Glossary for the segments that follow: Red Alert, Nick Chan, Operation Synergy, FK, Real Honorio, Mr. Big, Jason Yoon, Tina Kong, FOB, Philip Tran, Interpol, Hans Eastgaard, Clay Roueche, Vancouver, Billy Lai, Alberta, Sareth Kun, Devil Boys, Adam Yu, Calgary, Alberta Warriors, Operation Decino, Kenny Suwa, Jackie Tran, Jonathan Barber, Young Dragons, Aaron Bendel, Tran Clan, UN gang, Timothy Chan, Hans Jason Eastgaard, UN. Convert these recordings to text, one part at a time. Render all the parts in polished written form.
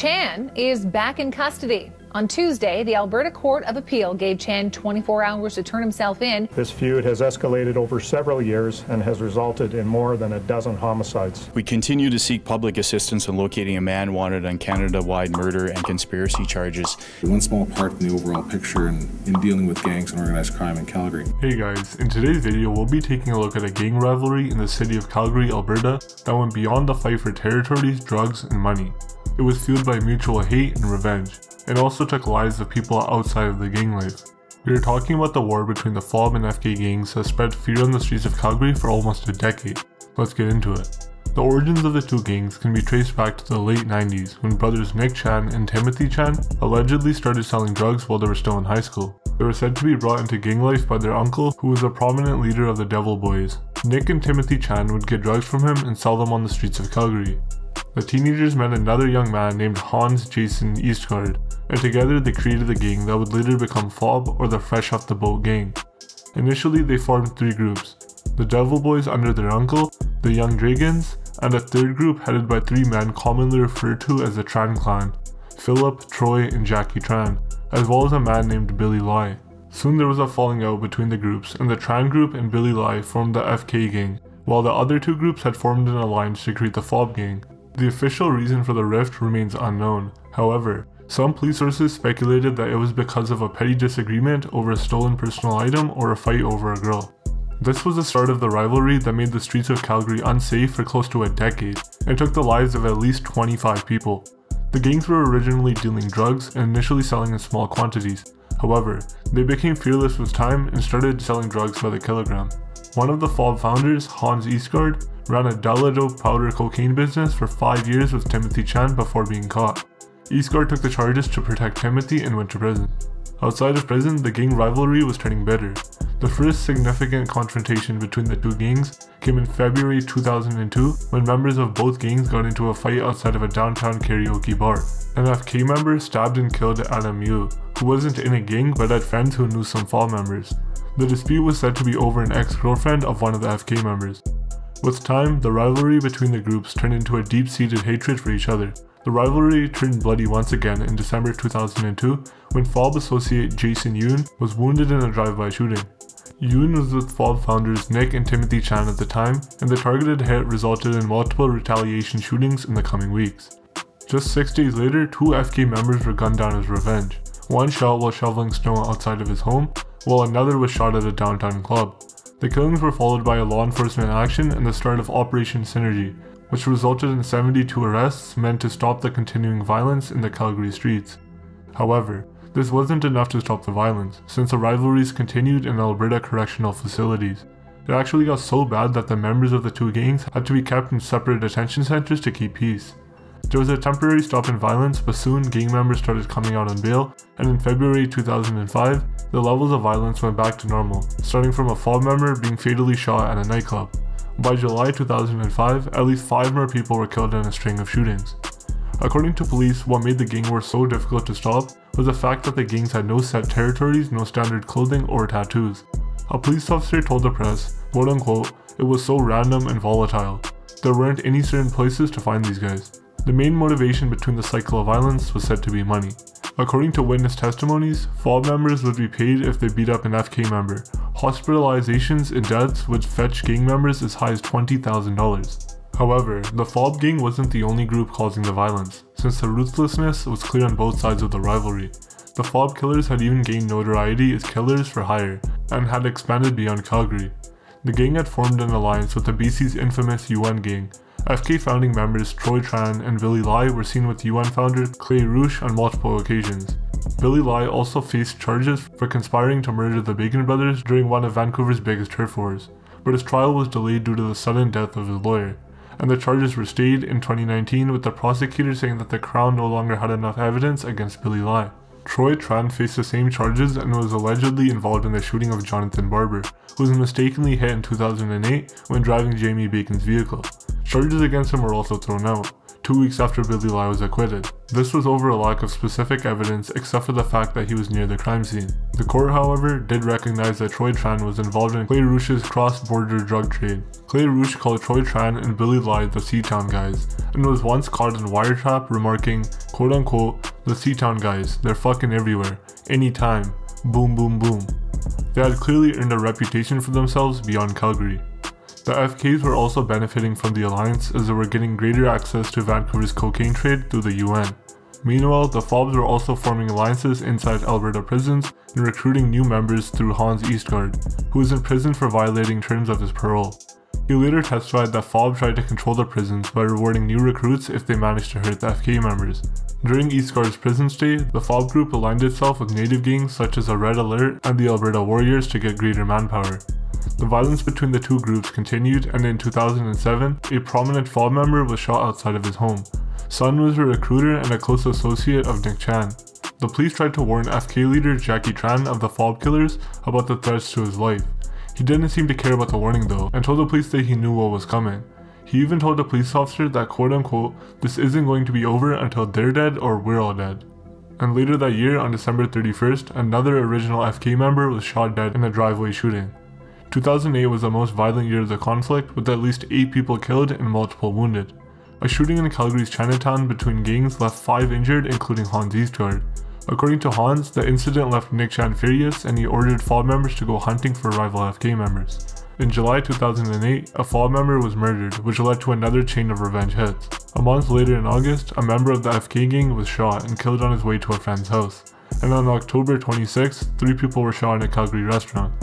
Chan is back in custody. On Tuesday, the Alberta Court of Appeal gave Chan 24 hours to turn himself in. This feud has escalated over several years and has resulted in more than a dozen homicides. We continue to seek public assistance in locating a man wanted on Canada-wide murder and conspiracy charges. One small part in the overall picture in dealing with gangs and organized crime in Calgary. Hey guys, in today's video we'll be taking a look at a gang rivalry in the city of Calgary, Alberta that went beyond the fight for territories, drugs, and money. It was fueled by mutual hate and revenge, and also took lives of people outside of the gang life. We are talking about the war between the FOB and FK gangs that spread fear on the streets of Calgary for almost a decade. Let's get into it. The origins of the two gangs can be traced back to the late 90s when brothers Nick Chan and Timothy Chan allegedly started selling drugs while they were still in high school. They were said to be brought into gang life by their uncle, who was a prominent leader of the Devil Boys. Nick and Timothy Chan would get drugs from him and sell them on the streets of Calgary. The teenagers met another young man named Hans Jason Eastgaard, and together they created the gang that would later become FOB or the Fresh Off the Boat gang. Initially they formed three groups: the Devil Boys under their uncle, the Young Dragons, and a third group headed by three men commonly referred to as the Tran Clan, Philip, Troy, and Jackie Tran, as well as a man named Billy Lai. Soon there was a falling out between the groups, and the Tran group and Billy Lai formed the FK gang, while the other two groups had formed an alliance to create the FOB gang. The official reason for the rift remains unknown. However, some police sources speculated that it was because of a petty disagreement over a stolen personal item or a fight over a girl. This was the start of the rivalry that made the streets of Calgary unsafe for close to a decade and took the lives of at least 25 people. The gangs were originally dealing drugs and initially selling in small quantities. However, they became fearless with time and started selling drugs by the kilogram. One of the FOB founders, Hans Eastgaard, ran a dollar dope powder cocaine business for 5 years with Timothy Chan before being caught. Eastgaard took the charges to protect Timothy and went to prison. Outside of prison, the gang rivalry was turning bitter. The first significant confrontation between the two gangs came in February 2002 when members of both gangs got into a fight outside of a downtown karaoke bar. An FK member stabbed and killed Adam Yu, who wasn't in a gang but had friends who knew some FOB members. The dispute was said to be over an ex-girlfriend of one of the FK members. With time, the rivalry between the groups turned into a deep-seated hatred for each other. The rivalry turned bloody once again in December 2002 when FOB associate Jason Yoon was wounded in a drive-by shooting. Yoon was with FOB founders Nick and Timothy Chan at the time, and the targeted hit resulted in multiple retaliation shootings in the coming weeks. Just 6 days later, two FK members were gunned down as revenge. One shot while shoveling snow outside of his home, while another was shot at a downtown club. The killings were followed by a law enforcement action and the start of Operation Synergy, which resulted in 72 arrests meant to stop the continuing violence in the Calgary streets. However, this wasn't enough to stop the violence, since the rivalries continued in Alberta correctional facilities. It actually got so bad that the members of the two gangs had to be kept in separate detention centers to keep peace. There was a temporary stop in violence, but soon gang members started coming out on bail, and in February 2005, the levels of violence went back to normal, starting from a FOB member being fatally shot at a nightclub. By July 2005, at least 5 more people were killed in a string of shootings. According to police, what made the gang war so difficult to stop was the fact that the gangs had no set territories, no standard clothing, or tattoos. A police officer told the press, quote-unquote, "It was so random and volatile. There weren't any certain places to find these guys." The main motivation between the cycle of violence was said to be money. According to witness testimonies, FOB members would be paid if they beat up an FK member. Hospitalizations and deaths would fetch gang members as high as $20,000. However, the FOB gang wasn't the only group causing the violence, since the ruthlessness was clear on both sides of the rivalry. The FOB killers had even gained notoriety as killers for hire, and had expanded beyond Calgary. The gang had formed an alliance with the BC's infamous UN gang. FK founding members Troy Tran and Billy Lai were seen with UN founder Clay Roueche on multiple occasions. Billy Lai also faced charges for conspiring to murder the Bacon Brothers during one of Vancouver's biggest turf wars, but his trial was delayed due to the sudden death of his lawyer, and the charges were stayed in 2019 with the prosecutor saying that the Crown no longer had enough evidence against Billy Lai. Troy Tran faced the same charges and was allegedly involved in the shooting of Jonathan Barber, who was mistakenly hit in 2008 when driving Jamie Bacon's vehicle. Charges against him were also thrown out. 2 weeks after Billy Lai was acquitted. This was over a lack of specific evidence except for the fact that he was near the crime scene. The court, however, did recognize that Troy Tran was involved in Clay Rouche's cross-border drug trade. Clay Roueche called Troy Tran and Billy Lai the C-Town guys, and was once caught in wiretap remarking, quote-unquote, the C-Town guys, they're fucking everywhere, anytime, boom boom boom. They had clearly earned a reputation for themselves beyond Calgary. The FKs were also benefiting from the alliance as they were getting greater access to Vancouver's cocaine trade through the UN. Meanwhile, the FOBs were also forming alliances inside Alberta prisons and recruiting new members through Hans Eastgaard, who was in prison for violating terms of his parole. He later testified that FOB tried to control the prisons by rewarding new recruits if they managed to hurt the FK members. During Eastgaard's prison stay, the FOB group aligned itself with native gangs such as the Red Alert and the Alberta Warriors to get greater manpower. The violence between the two groups continued, and in 2007, a prominent FOB member was shot outside of his home. Sun was a recruiter and a close associate of Nick Chan. The police tried to warn FK leader Jackie Tran of the FOB killers about the threats to his life. He didn't seem to care about the warning though, and told the police that he knew what was coming. He even told a police officer that quote-unquote, this isn't going to be over until they're dead or we're all dead. And later that year, on December 31st, another original FK member was shot dead in a driveway shooting. 2008 was the most violent year of the conflict, with at least 8 people killed and multiple wounded. A shooting in Calgary's Chinatown between gangs left 5 injured, including Hans Eastgaard. According to Hans, the incident left Nick Chan furious and he ordered FOB members to go hunting for rival FK members. In July 2008, a FOB member was murdered, which led to another chain of revenge hits. A month later in August, a member of the FK gang was shot and killed on his way to a friend's house. And on October 26th, 3 people were shot in a Calgary restaurant.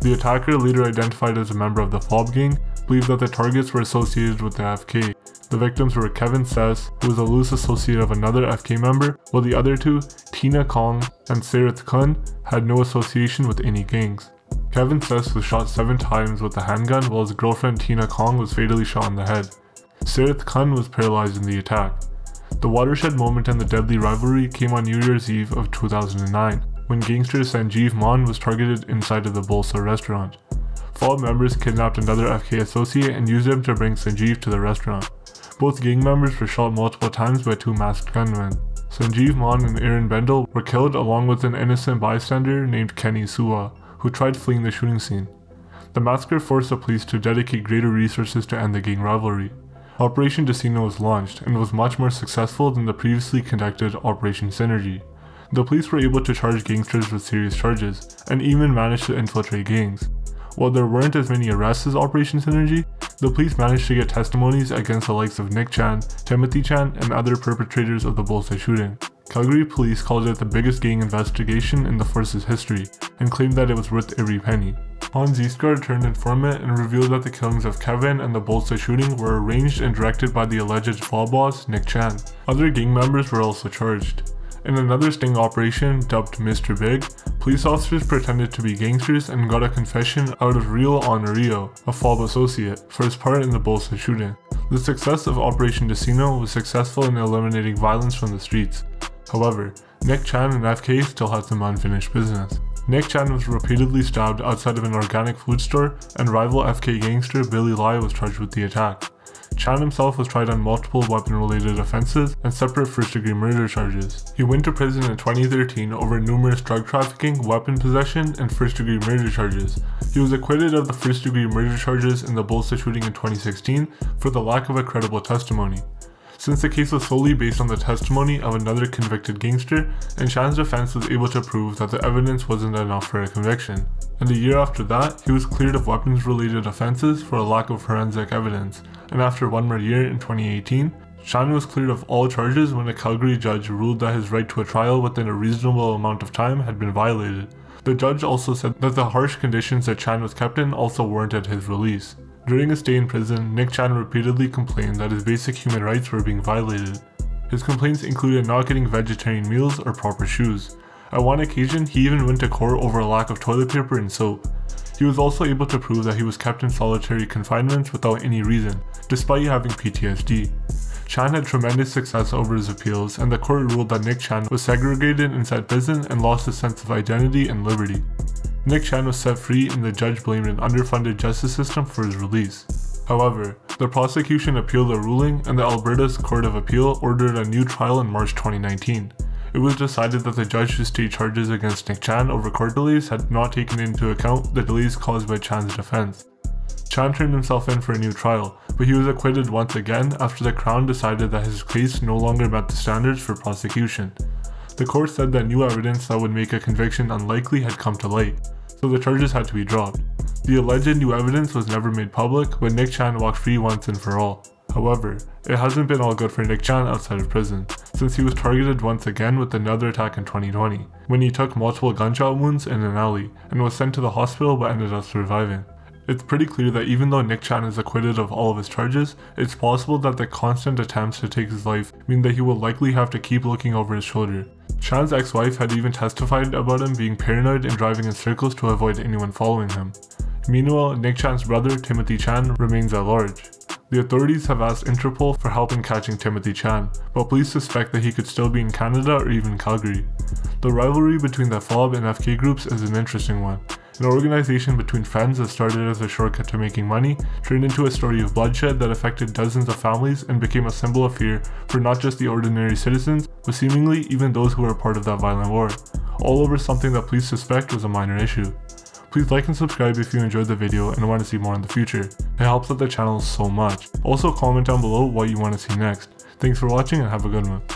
The attacker, later identified as a member of the FOB gang, believed that the targets were associated with the FK. The victims were Kevin Sess, who was a loose associate of another FK member, while the other 2, Tina Kong and Sareth Kun, had no association with any gangs. Kevin Sess was shot 7 times with a handgun, while his girlfriend Tina Kong was fatally shot in the head. Sareth Kun was paralyzed in the attack. The watershed moment in the deadly rivalry came on New Year's Eve of 2009. When gangster Sanjeev Maan was targeted inside of the Bolsa restaurant. FOB members kidnapped another FK associate and used him to bring Sanjeev to the restaurant. Both gang members were shot multiple times by 2 masked gunmen. Sanjeev Maan and Aaron Bendel were killed along with an innocent bystander named Kenny Suwa, who tried fleeing the shooting scene. The massacre forced the police to dedicate greater resources to end the gang rivalry. Operation Decino was launched and was much more successful than the previously conducted Operation Synergy. The police were able to charge gangsters with serious charges, and even managed to infiltrate gangs. While there weren't as many arrests as Operation Synergy, the police managed to get testimonies against the likes of Nick Chan, Timothy Chan, and other perpetrators of the Bolsa shooting. Calgary police called it the biggest gang investigation in the force's history, and claimed that it was worth every penny. Hans Eastgaard turned informant and revealed that the killings of Kevin and the Bolsa shooting were arranged and directed by the alleged FOB boss, Nick Chan. Other gang members were also charged. In another sting operation dubbed Mr. Big, police officers pretended to be gangsters and got a confession out of Real Honorio, a FOB associate, for his part in the Bolsa shooting. The success of Operation Decino was successful in eliminating violence from the streets. However, Nick Chan and FK still had some unfinished business. Nick Chan was repeatedly stabbed outside of an organic food store, and rival FK gangster Billy Lai was charged with the attack. Chan himself was tried on multiple weapon-related offenses and separate first-degree murder charges. He went to prison in 2013 over numerous drug trafficking, weapon possession, and first-degree murder charges. He was acquitted of the first-degree murder charges in the Bolsa shooting in 2016 for the lack of a credible testimony. Since the case was solely based on the testimony of another convicted gangster, and Chan's defense was able to prove that the evidence wasn't enough for a conviction. And a year after that, he was cleared of weapons-related offenses for a lack of forensic evidence, and after one more year in 2018, Chan was cleared of all charges when a Calgary judge ruled that his right to a trial within a reasonable amount of time had been violated. The judge also said that the harsh conditions that Chan was kept in also warranted his release. During his stay in prison, Nick Chan repeatedly complained that his basic human rights were being violated. His complaints included not getting vegetarian meals or proper shoes. At one occasion, he even went to court over a lack of toilet paper and soap. He was also able to prove that he was kept in solitary confinement without any reason, despite having PTSD. Chan had tremendous success over his appeals, and the court ruled that Nick Chan was segregated inside prison and lost his sense of identity and liberty. Nick Chan was set free, and the judge blamed an underfunded justice system for his release. However, the prosecution appealed the ruling and the Alberta's Court of Appeal ordered a new trial in March 2019. It was decided that the judge's state charges against Nick Chan over court delays had not taken into account the delays caused by Chan's defense. Chan turned himself in for a new trial, but he was acquitted once again after the Crown decided that his case no longer met the standards for prosecution. The court said that new evidence that would make a conviction unlikely had come to light, so the charges had to be dropped. The alleged new evidence was never made public, but Nick Chan walked free once and for all. However, it hasn't been all good for Nick Chan outside of prison, since he was targeted once again with another attack in 2020, when he took multiple gunshot wounds in an alley and was sent to the hospital but ended up surviving. It's pretty clear that even though Nick Chan is acquitted of all of his charges, it's possible that the constant attempts to take his life mean that he will likely have to keep looking over his shoulder. Chan's ex-wife had even testified about him being paranoid and driving in circles to avoid anyone following him. Meanwhile, Nick Chan's brother, Timothy Chan, remains at large. The authorities have asked Interpol for help in catching Timothy Chan, but police suspect that he could still be in Canada or even Calgary. The rivalry between the FOB and FK groups is an interesting one. An organization between friends that started as a shortcut to making money turned into a story of bloodshed that affected dozens of families and became a symbol of fear for not just the ordinary citizens, but seemingly even those who were part of that violent war, all over something that police suspect was a minor issue. Please like and subscribe if you enjoyed the video and want to see more in the future. It helps out the channel so much. Also comment down below what you want to see next. Thanks for watching and have a good one.